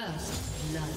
First blood.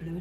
Blue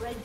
Red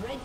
Red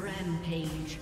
Rampage.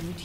The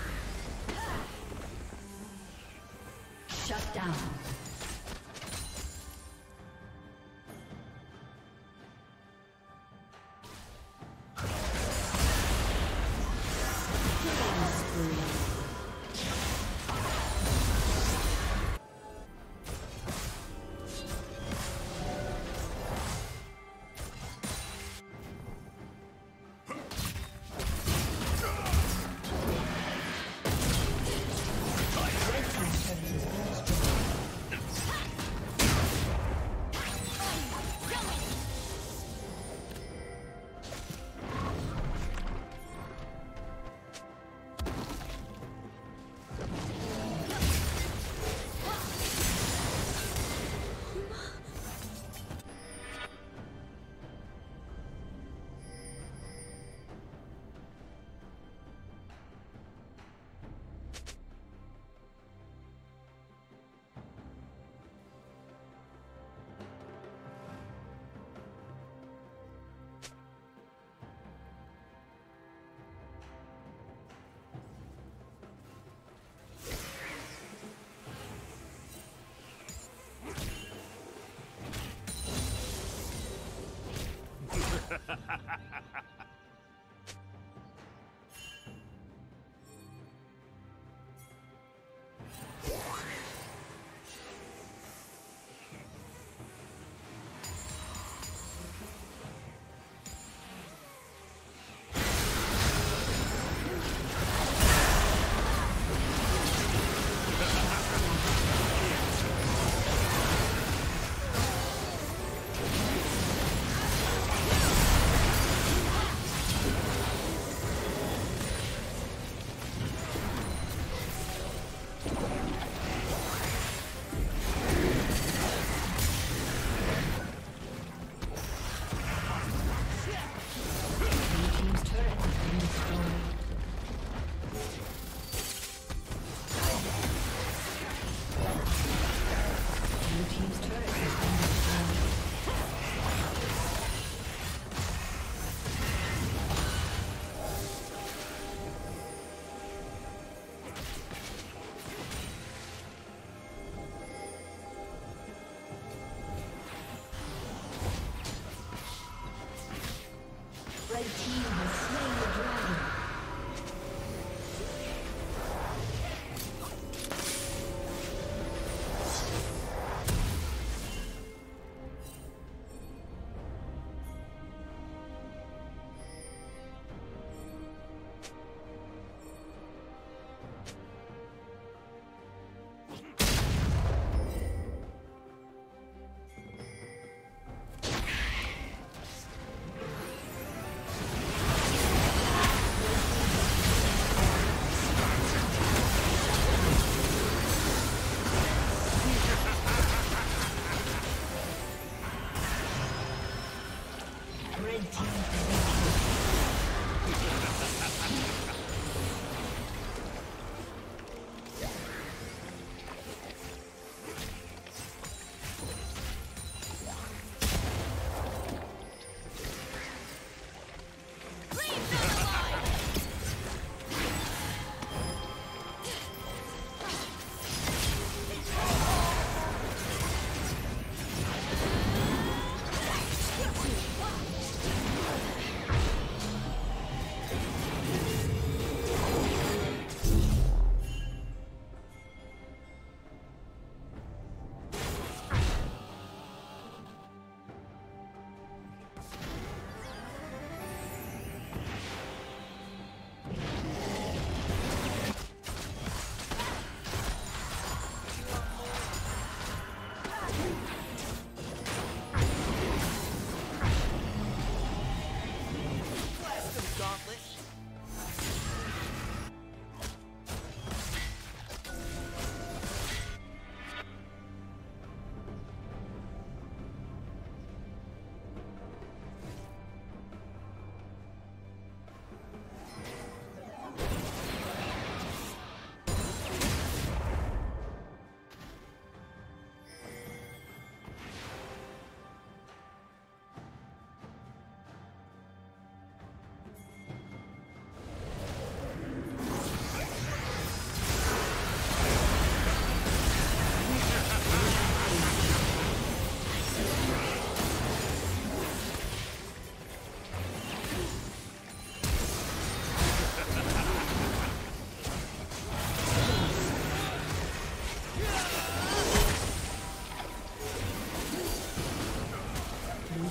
Shut down.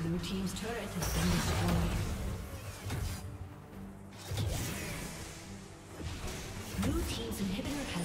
Blue team's turret has been destroyed. Blue team's inhibitor has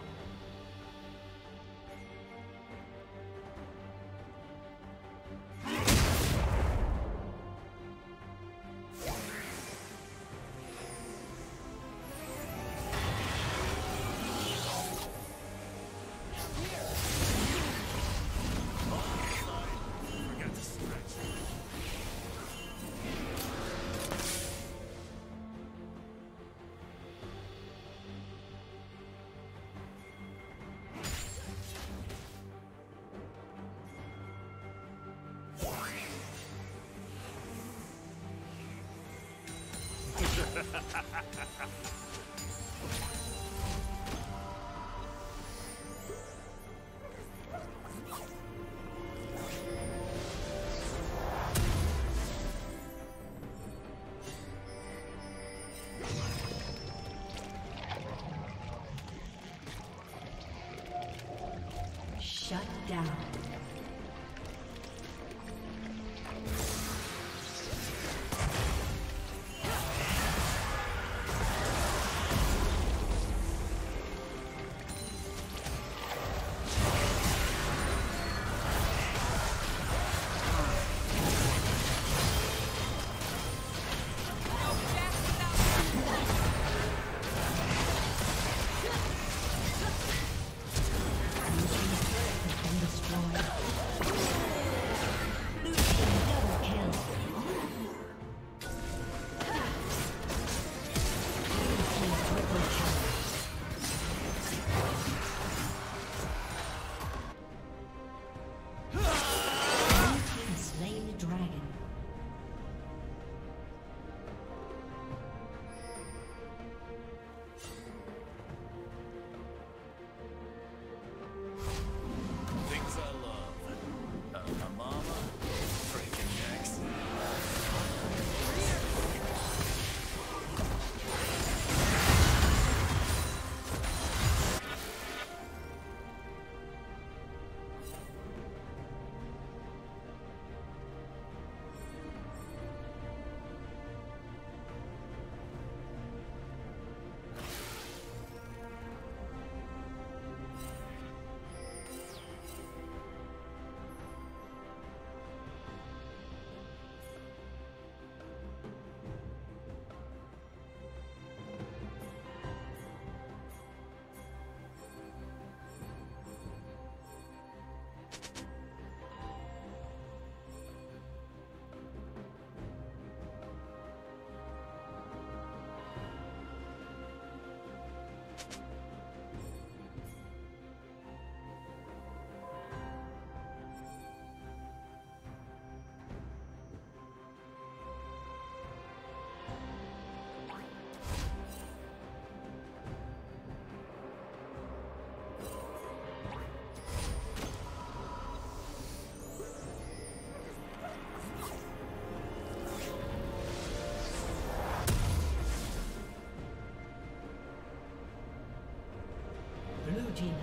Shut down.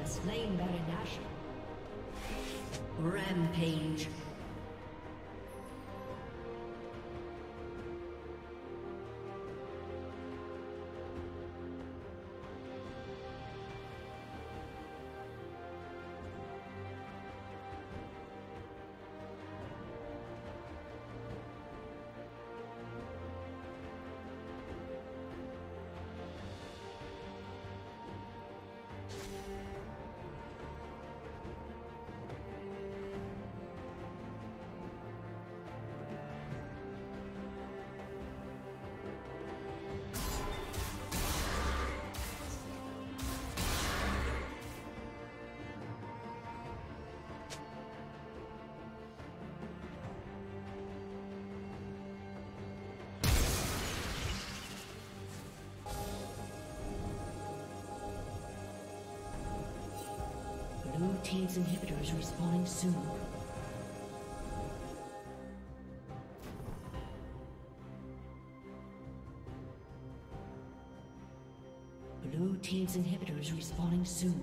Slain Baron Nashor. Rampage. Blue team's inhibitors respawning soon. Blue team's inhibitors respawning soon.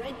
Red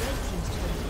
Red team's turret.